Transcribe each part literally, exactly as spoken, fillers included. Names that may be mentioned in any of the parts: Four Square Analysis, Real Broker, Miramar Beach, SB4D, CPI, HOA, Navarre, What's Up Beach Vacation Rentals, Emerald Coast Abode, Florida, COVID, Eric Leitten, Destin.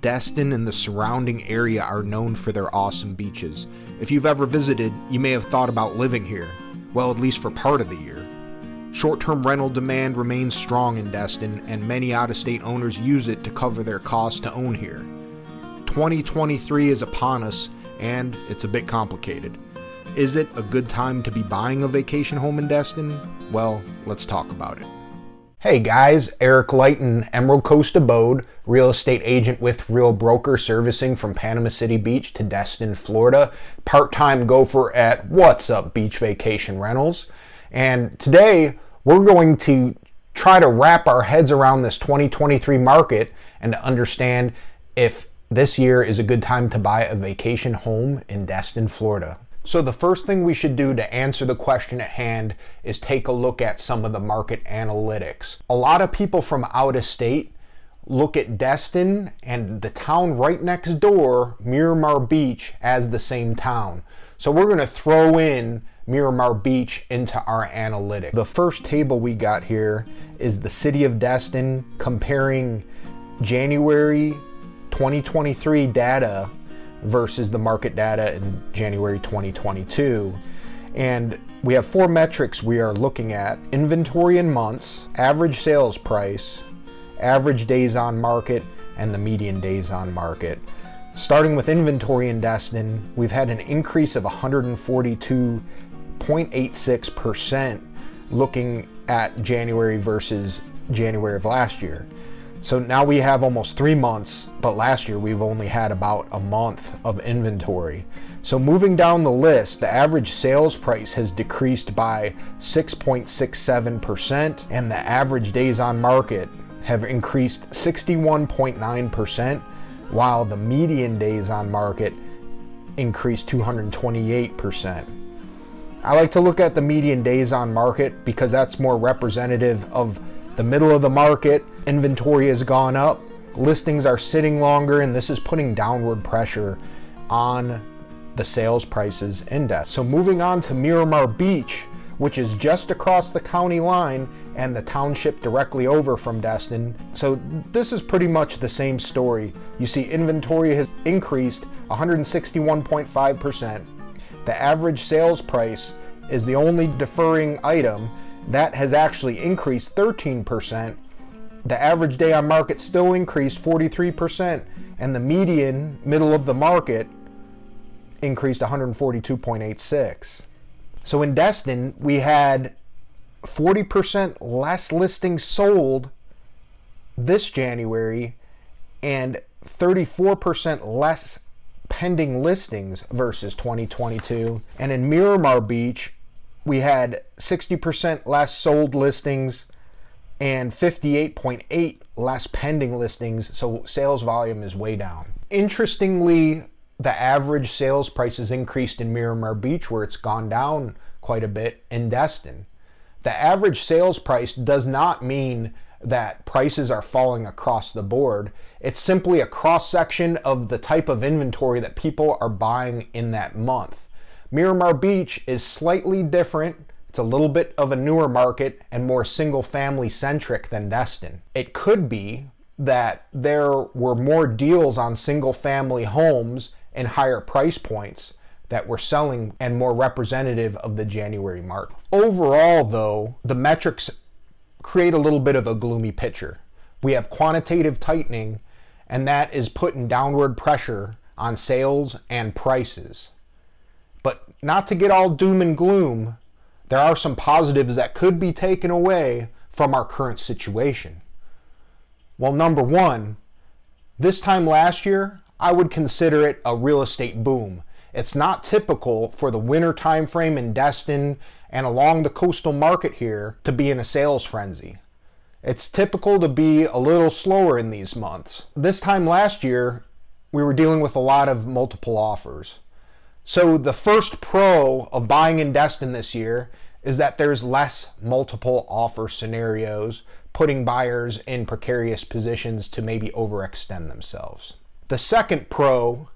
Destin and the surrounding area are known for their awesome beaches. If you've ever visited, you may have thought about living here, well, at least for part of the year. Short-term rental demand remains strong in Destin, and many out-of-state owners use it to cover their costs to own here. twenty twenty-three is upon us, and it's a bit complicated. Is it a good time to be buying a vacation home in Destin? Well, let's talk about it. Hey guys, Eric Leitten, Emerald Coast Abode, real estate agent with Real Broker, servicing from Panama City Beach to Destin, Florida, part-time gopher at What's Up Beach Vacation Rentals. And today we're going to try to wrap our heads around this twenty twenty-three market and to understand if this year is a good time to buy a vacation home in Destin, Florida. So the first thing we should do to answer the question at hand is take a look at some of the market analytics. A lot of people from out of state look at Destin and the town right next door, Miramar Beach, as the same town. So we're going to throw in Miramar Beach into our analytics. The first table we got here is the city of Destin comparing January twenty twenty-three data versus the market data in January twenty twenty-two. And we have four metrics we are looking at: inventory in months, average sales price, average days on market, and the median days on market. Starting with inventory in Destin, we've had an increase of one hundred forty-two point eight six percent looking at January versus January of last year. So now we have almost three months, but last year we've only had about a month of inventory. So moving down the list, the average sales price has decreased by six point six seven percent, and the average days on market have increased sixty-one point nine percent, while the median days on market increased two hundred twenty-eight percent. I like to look at the median days on market because that's more representative of the middle of the market. Inventory has gone up, listings are sitting longer, and this is putting downward pressure on the sales prices index. So moving on to Miramar Beach, which is just across the county line and the township directly over from Destin. So this is pretty much the same story. You see inventory has increased one hundred sixty-one point five percent. The average sales price is the only deferring item. That has actually increased thirteen percent. The average day on market still increased forty-three percent, and the median, middle of the market, increased one hundred forty-two point eight six. So in Destin, we had forty percent less listings sold this January and thirty-four percent less pending listings versus twenty twenty-two. And in Miramar Beach, we had sixty percent less sold listings and fifty-eight point eight less pending listings, so sales volume is way down. Interestingly, the average sales price has increased in Miramar Beach, where it's gone down quite a bit in Destin. The average sales price does not mean that prices are falling across the board. It's simply a cross-section of the type of inventory that people are buying in that month. Miramar Beach is slightly different. It's a little bit of a newer market and more single-family centric than Destin. It could be that there were more deals on single-family homes and higher price points that were selling and more representative of the January market. Overall, though, the metrics create a little bit of a gloomy picture. We have quantitative tightening, and that is putting downward pressure on sales and prices. But not to get all doom and gloom, there are some positives that could be taken away from our current situation. Well, number one, this time last year, I would consider it a real estate boom. It's not typical for the winter time frame in Destin and along the coastal market here to be in a sales frenzy. It's typical to be a little slower in these months. This time last year, we were dealing with a lot of multiple offers. So the first pro of buying in Destin this year is that there's less multiple offer scenarios, putting buyers in precarious positions to maybe overextend themselves. The second pro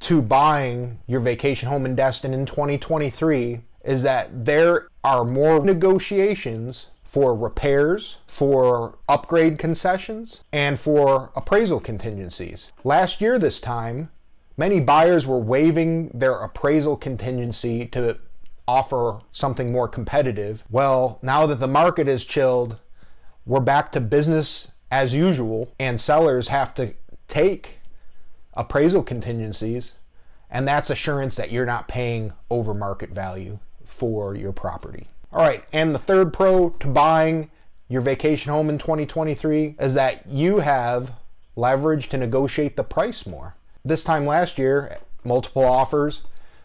to buying your vacation home in Destin in twenty twenty-three is that there are more negotiations for repairs, for upgrade concessions, and for appraisal contingencies. Last year this time, many buyers were waiving their appraisal contingency to offer something more competitive. Well, now that the market is chilled, we're back to business as usual, and sellers have to take appraisal contingencies, and that's assurance that you're not paying over market value for your property. All right, and the third pro to buying your vacation home in twenty twenty-three is that you have leverage to negotiate the price more. This time last year, multiple offers,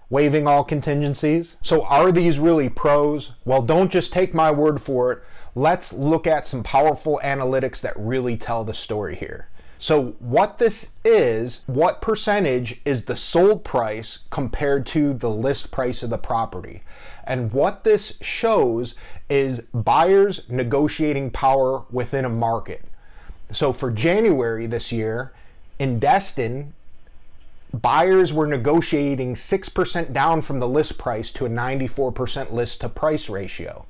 waiving all contingencies. So are these really pros? Well, don't just take my word for it. Let's look at some powerful analytics that really tell the story here. So what this is, what percentage is the sold price compared to the list price of the property? And what this shows is buyers' negotiating power within a market. So for January this year, in Destin, buyers were negotiating six percent down from the list price to a ninety-four percent list to price ratio.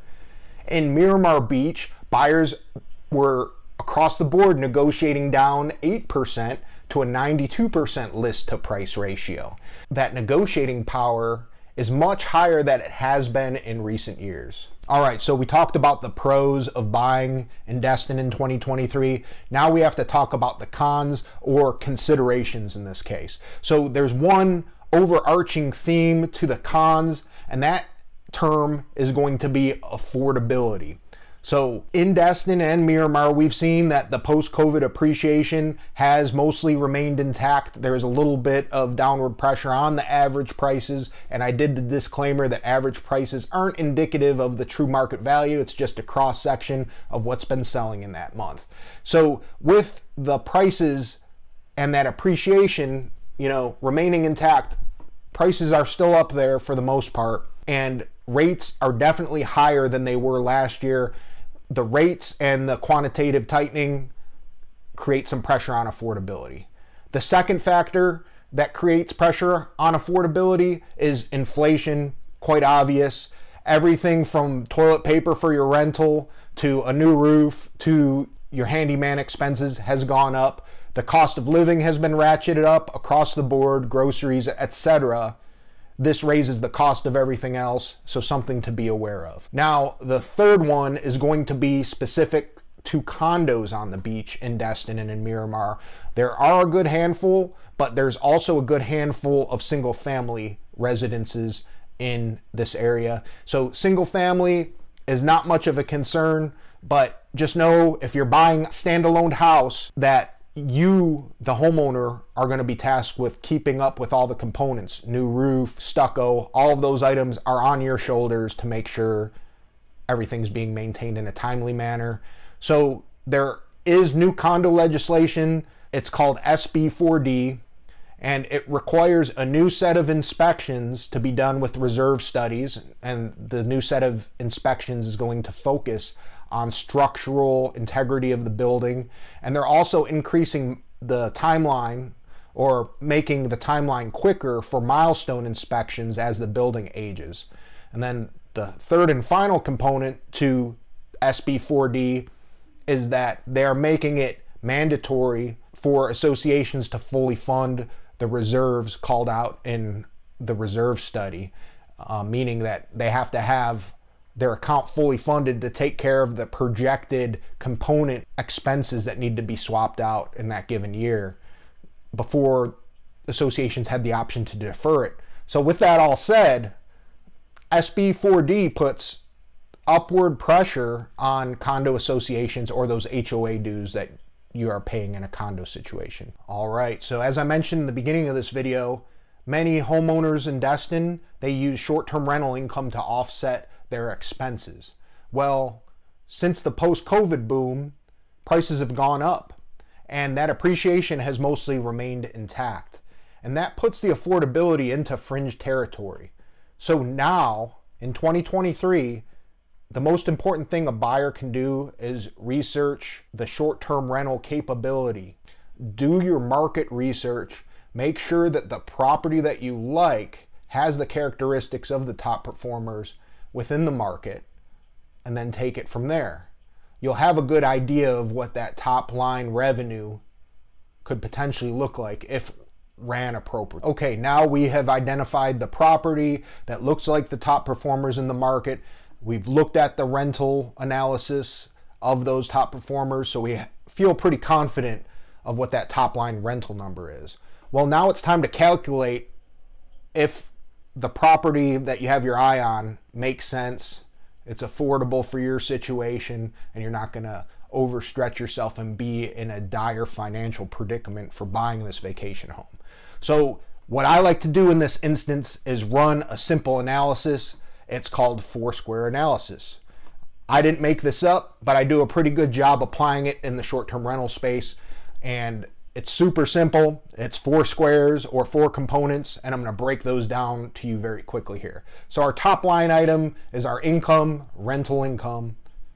In Miramar Beach, buyers were across the board negotiating down eight percent to a ninety-two percent list to price ratio. That negotiating power is much higher than it has been in recent years. All right, so we talked about the pros of buying in Destin in twenty twenty-three. Now we have to talk about the cons, or considerations in this case. So there's one overarching theme to the cons, and that term is going to be affordability. So in Destin and Miramar, we've seen that the post-COVID appreciation has mostly remained intact. There's a little bit of downward pressure on the average prices, and I did the disclaimer that average prices aren't indicative of the true market value. It's just a cross-section of what's been selling in that month. So with the prices and that appreciation, you know, remaining intact, prices are still up there for the most part, and rates are definitely higher than they were last year. The rates and the quantitative tightening create some pressure on affordability. The second factor that creates pressure on affordability is inflation, quite obvious. Everything from toilet paper for your rental to a new roof to your handyman expenses has gone up. The cost of living has been ratcheted up across the board, groceries, et cetera. This raises the cost of everything else, so something to be aware of. Now, the third one is going to be specific to condos on the beach in Destin and in Miramar. There are a good handful, but there's also a good handful of single family residences in this area. So single family is not much of a concern, but just know if you're buying a standalone house that you, the homeowner, are going to be tasked with keeping up with all the components. New roof, stucco, all of those items are on your shoulders to make sure everything's being maintained in a timely manner. So there is new condo legislation. It's called S B four D, and it requires a new set of inspections to be done with reserve studies, and the new set of inspections is going to focus on structural integrity of the building. And they're also increasing the timeline, or making the timeline quicker, for milestone inspections as the building ages. And then the third and final component to S B four D is that they're making it mandatory for associations to fully fund the reserves called out in the reserve study, uh, meaning that they have to have their account fully funded to take care of the projected component expenses that need to be swapped out in that given year. Before, associations had the option to defer it. So with that all said, S B four D puts upward pressure on condo associations, or those H O A dues that you are paying in a condo situation. All right, so as I mentioned in the beginning of this video, many homeowners in Destin, they use short-term rental income to offset their expenses. Well, since the post-COVID boom, prices have gone up, and that appreciation has mostly remained intact. And that puts the affordability into fringe territory. So now, in twenty twenty-three, the most important thing a buyer can do is research the short-term rental capability. Do your market research. Make sure that the property that you like has the characteristics of the top performers within the market, and then take it from there. You'll have a good idea of what that top line revenue could potentially look like if ran appropriately. Okay, now we have identified the property that looks like the top performers in the market. We've looked at the rental analysis of those top performers, so we feel pretty confident of what that top line rental number is. Well, now it's time to calculate if the property that you have your eye on makes sense, it's affordable for your situation, and you're not gonna overstretch yourself and be in a dire financial predicament for buying this vacation home. So what I like to do in this instance is run a simple analysis. It's called Foursquare analysis. I didn't make this up, but I do a pretty good job applying it in the short-term rental space, and it's super simple. It's four squares or four components, and I'm gonna break those down to you very quickly here. So our top line item is our income, rental income.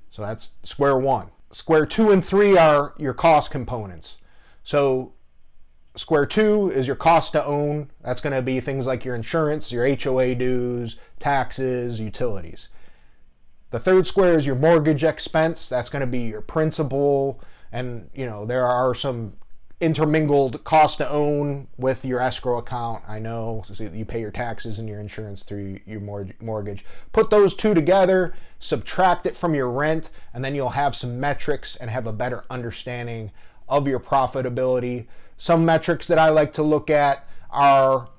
So that's square one. Square two and three are your cost components. So square two is your cost to own. That's gonna be things like your insurance, your H O A dues, taxes, utilities. The third square is your mortgage expense. That's gonna be your principal, and you know there are some intermingled cost to own with your escrow account. I know, so you pay your taxes and your insurance through your mortgage. Put those two together, subtract it from your rent, and then you'll have some metrics and have a better understanding of your profitability. Some metrics that I like to look at are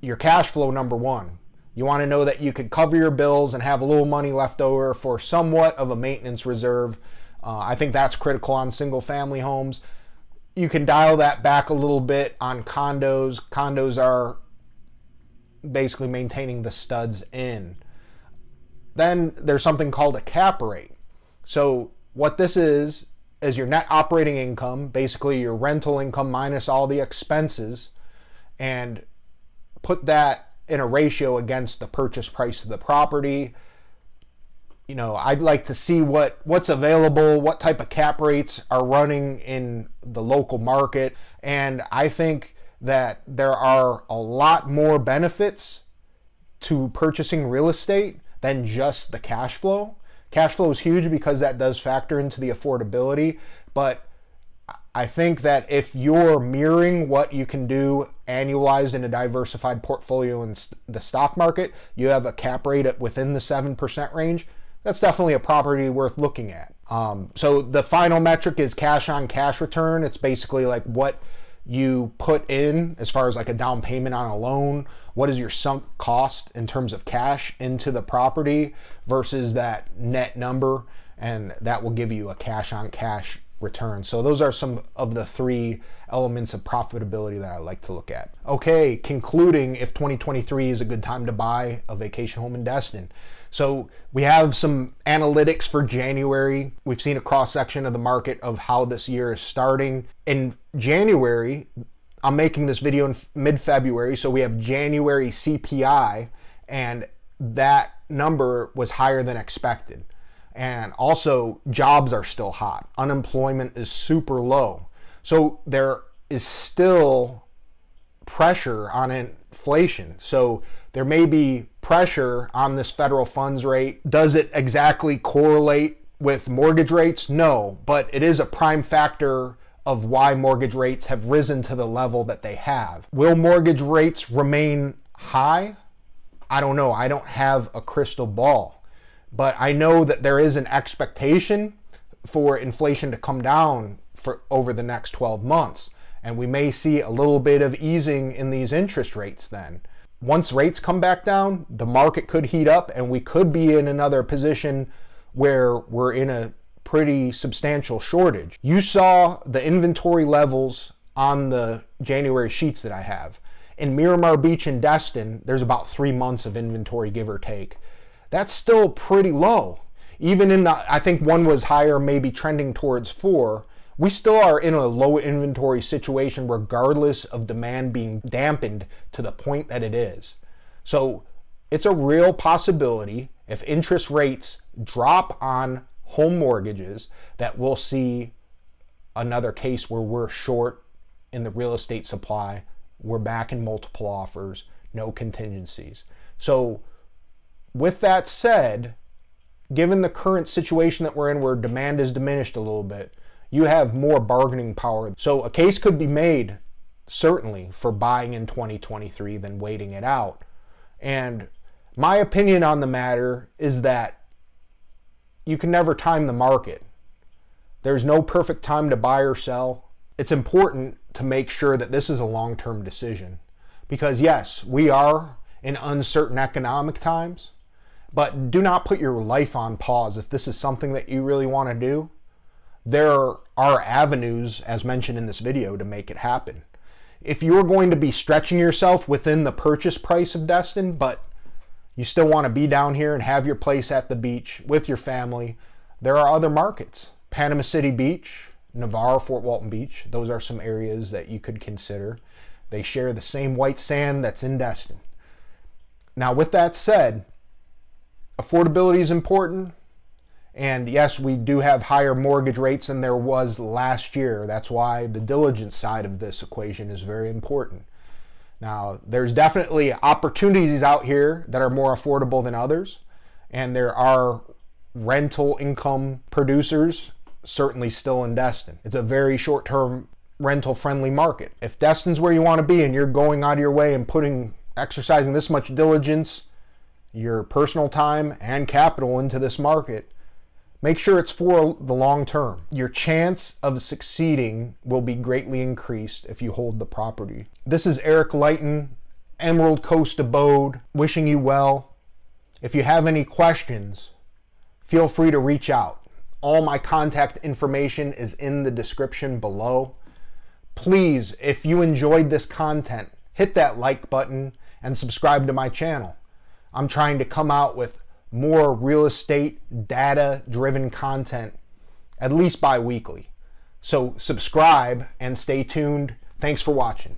your cash flow, number one. You want to know that you could cover your bills and have a little money left over for somewhat of a maintenance reserve. Uh, I think that's critical on single family homes. You can dial that back a little bit on condos. Condos are basically maintaining the studs in. Then there's something called a cap rate. So what this is, is your net operating income, basically your rental income minus all the expenses, and put that in a ratio against the purchase price of the property. You know, I'd like to see what, what's available, what type of cap rates are running in the local market. And I think that there are a lot more benefits to purchasing real estate than just the cash flow. Cash flow is huge because that does factor into the affordability. But I think that if you're mirroring what you can do annualized in a diversified portfolio in the stock market, you have a cap rate within the seven percent range. That's definitely a property worth looking at. Um, so the final metric is cash on cash return. It's basically like what you put in as far as like a down payment on a loan. What is your sunk cost in terms of cash into the property versus that net number? And that will give you a cash on cash return. So those are some of the three elements of profitability that I like to look at. Okay, concluding if twenty twenty-three is a good time to buy a vacation home in Destin. So we have some analytics for January. We've seen a cross-section of the market of how this year is starting. In January, I'm making this video in mid-February, so we have January C P I, and that number was higher than expected. And also, jobs are still hot. Unemployment is super low. So there is still pressure on inflation. So there may be pressure on this federal funds rate. Does it exactly correlate with mortgage rates? No, but it is a prime factor of why mortgage rates have risen to the level that they have. Will mortgage rates remain high? I don't know. I don't have a crystal ball, but I know that there is an expectation for inflation to come down for over the next twelve months. And we may see a little bit of easing in these interest rates then. Once rates come back down, the market could heat up and we could be in another position where we're in a pretty substantial shortage. You saw the inventory levels on the January sheets that I have. In Miramar Beach and Destin, there's about three months of inventory, give or take. That's still pretty low. Even in the, I think one was higher, maybe trending towards four. We still are in a low inventory situation regardless of demand being dampened to the point that it is. So it's a real possibility if interest rates drop on home mortgages that we'll see another case where we're short in the real estate supply. We're back in multiple offers, no contingencies. So with that said, given the current situation that we're in where demand is diminished a little bit, you have more bargaining power. So a case could be made, certainly, for buying in twenty twenty-three than waiting it out. And my opinion on the matter is that you can never time the market. There's no perfect time to buy or sell. It's important to make sure that this is a long-term decision, because yes, we are in uncertain economic times, but do not put your life on pause. If this is something that you really want to do, there are avenues, as mentioned in this video, to make it happen. If you're going to be stretching yourself within the purchase price of Destin, but you still want to be down here and have your place at the beach with your family, there are other markets. Panama City Beach, Navarre, Fort Walton Beach, those are some areas that you could consider. They share the same white sand that's in Destin. Now, with that said, affordability is important. And yes, we do have higher mortgage rates than there was last year. That's why the diligence side of this equation is very important. Now, there's definitely opportunities out here that are more affordable than others. And there are rental income producers, certainly still in Destin. It's a very short-term rental-friendly market. If Destin's where you want to be and you're going out of your way and putting, exercising this much diligence, your personal time and capital into this market, make sure it's for the long term. Your chance of succeeding will be greatly increased if you hold the property. This is Eric Leitten, Emerald Coast Abode, wishing you well. If you have any questions, feel free to reach out. All my contact information is in the description below. Please, if you enjoyed this content, hit that like button and subscribe to my channel. I'm trying to come out with more real estate data-driven content, at least bi-weekly. So subscribe and stay tuned. Thanks for watching.